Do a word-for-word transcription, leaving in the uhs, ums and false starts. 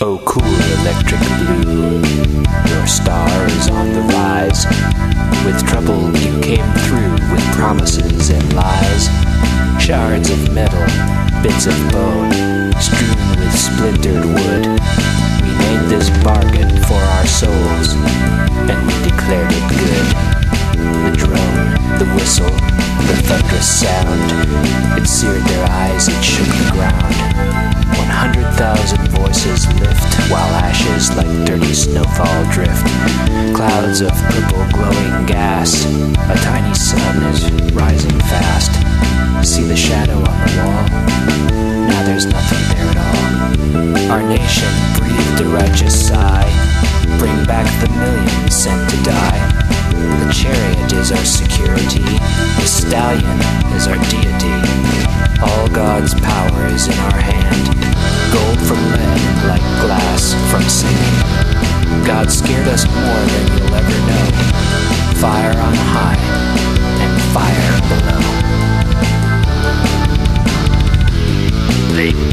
Oh, cool electric blue, your star is on the rise. With trouble you came through with promises and lies. Shards of metal, bits of bone, strewn with splintered wood. We made this bargain for our souls, and we declared it good. The drone, the whistle, the thunderous sound, it seared their eyes, it shook the ground. Thousand voices lift, while ashes like dirty snowfall drift. Clouds of purple glowing gas, a tiny sun is rising fast. See the shadow on the wall? Now there's nothing there at all. Our nation breathed a righteous sigh. Bring back the millions sent to die. The chariot is our security, the stallion is our deity. All God's power is in our hand. Gold from lead, like glass from singing. God scared us more than you'll ever know. Fire on high and fire below. They